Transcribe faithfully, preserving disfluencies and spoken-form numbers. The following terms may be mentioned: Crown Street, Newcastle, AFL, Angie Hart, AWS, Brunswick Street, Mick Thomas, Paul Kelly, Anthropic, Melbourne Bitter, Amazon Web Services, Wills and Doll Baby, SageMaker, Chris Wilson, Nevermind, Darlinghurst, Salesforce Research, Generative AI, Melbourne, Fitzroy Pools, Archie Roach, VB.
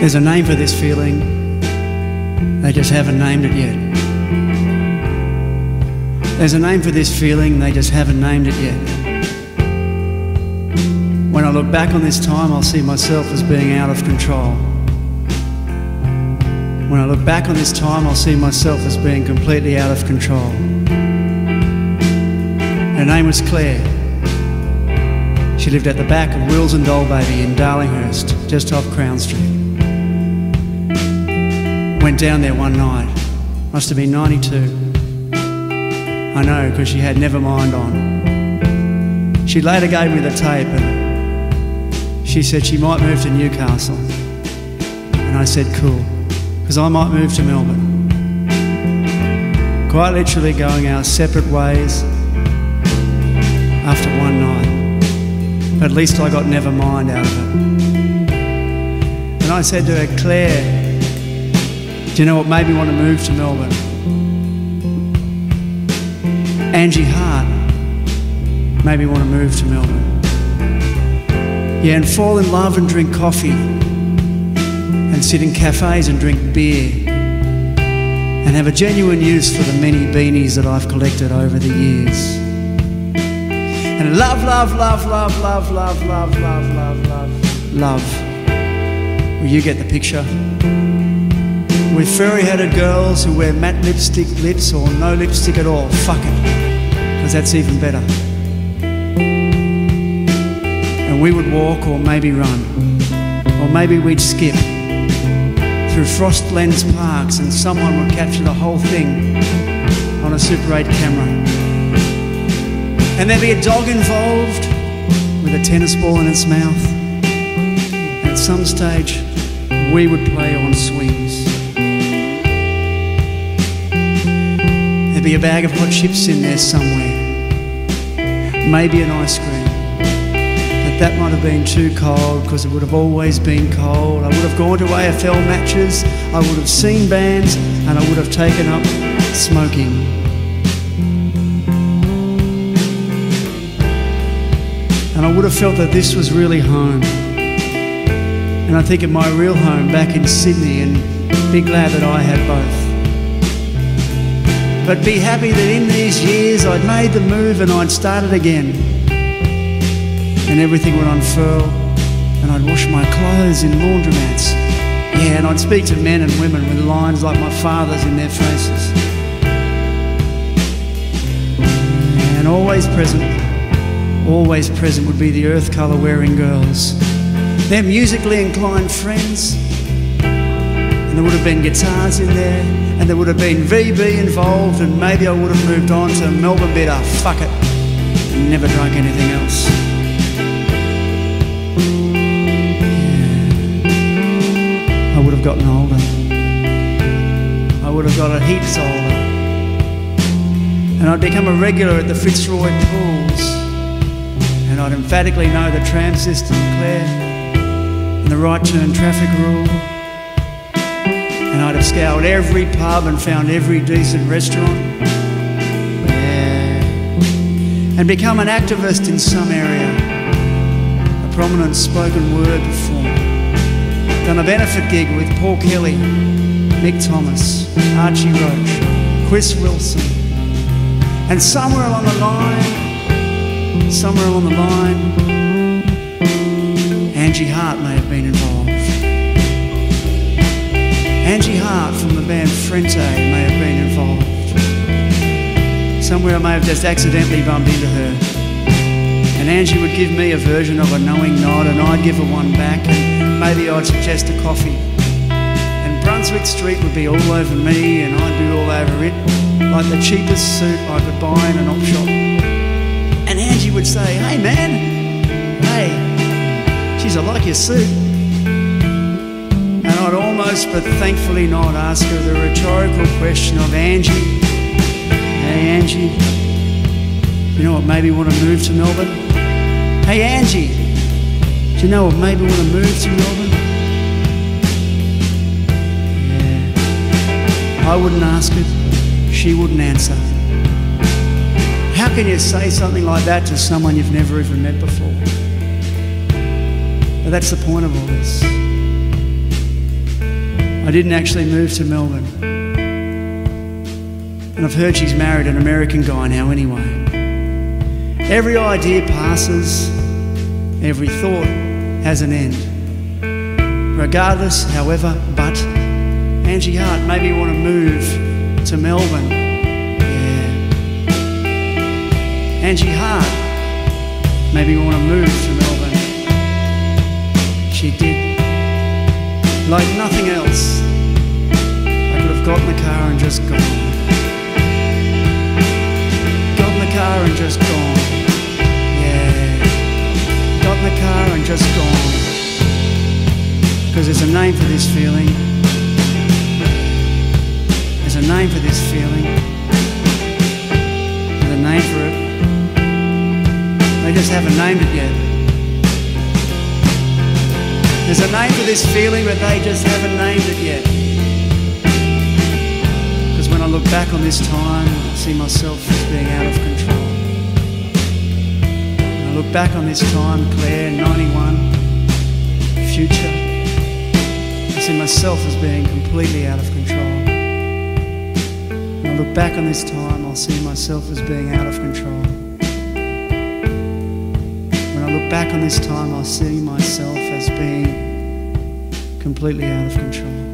There's a name for this feeling, they just haven't named it yet. There's a name for this feeling, they just haven't named it yet. When I look back on this time, I'll see myself as being out of control. When I look back on this time, I'll see myself as being completely out of control. Her name was Claire. She lived at the back of Wills and Doll Baby in Darlinghurst, just off Crown Street. Went down there one night, must have been ninety-two. I know, because she had Nevermind on. She later gave me the tape and she said she might move to Newcastle. And I said, cool, because I might move to Melbourne. Quite literally going our separate ways after one night. But at least I got Nevermind out of it. And I said to her, Claire, do you know what made me want to move to Melbourne? Angie Hart made me want to move to Melbourne. Yeah, and fall in love and drink coffee and sit in cafes and drink beer and have a genuine use for the many beanies that I've collected over the years. And love, love, love, love, love, love, love, love, love, love, love. Well, you get the picture. With furry-headed girls who wear matte lipstick lips or no lipstick at all. Fuck it, because that's even better. And we would walk or maybe run, or maybe we'd skip through frost lens parks and someone would capture the whole thing on a Super eight camera. And there'd be a dog involved with a tennis ball in its mouth. And at some stage, we would play on swings. Be a bag of hot chips in there somewhere, maybe an ice cream, but that might have been too cold because it would have always been cold. I would have gone to A F L matches, I would have seen bands, and I would have taken up smoking. And I would have felt that this was really home. And I think of my real home back in Sydney, and be glad that I had both. But be happy that in these years I'd made the move and I'd started again. And everything would unfurl and I'd wash my clothes in laundromats. Yeah, and I'd speak to men and women with lines like my father's in their faces. And always present, always present would be the earth colour wearing girls. Their musically inclined friends. And there would have been guitars in there, and there would have been V B involved, and maybe I would have moved on to Melbourne Bitter, fuck it, and never drank anything else. Yeah. I would have gotten older. I would have got a heaps older. And I'd become a regular at the Fitzroy Pools, and I'd emphatically know the tram system, Claire, and the right turn traffic rule. And I'd have scoured every pub and found every decent restaurant. Yeah. And become an activist in some area. A prominent spoken word performer. Done a benefit gig with Paul Kelly, Mick Thomas, Archie Roach, Chris Wilson. And somewhere along the line, somewhere along the line, Angie Hart may have been involved. Angie Hart from the band Frente may have been involved. Somewhere I may have just accidentally bumped into her. And Angie would give me a version of a knowing nod and I'd give her one back, and maybe I'd suggest a coffee. And Brunswick Street would be all over me and I'd be all over it, like the cheapest suit I could buy in an op shop. And Angie would say, hey man, hey, geez, I like your suit. I'd almost but thankfully not ask her the rhetorical question of, Angie, hey Angie, you know what made me want to move to Melbourne? Hey Angie, do you know what made me want to move to Melbourne? Yeah. I wouldn't ask it, she wouldn't answer. How can you say something like that to someone you've never even met before? But that's the point of all this. I didn't actually move to Melbourne. And I've heard she's married an American guy now anyway. Every idea passes, every thought has an end. Regardless, however, but Angie Hart made me want to move to Melbourne. Yeah. Angie Hart made me want to move to Melbourne. She did. Like nothing else, I could have got in the car and just gone. Got in the car and just gone. Yeah. Got in the car and just gone. Because there's a name for this feeling. There's a name for this feeling. There's a name for it. They just haven't named it yet. There's a name for this feeling, but they just haven't named it yet. Because when I look back on this time, I see myself as being out of control. When I look back on this time, Claire, ninety-one, future, I see myself as being completely out of control. When I look back on this time, I'll see myself as being out of control. When I look back on this time, I'll see myself as being completely out of control.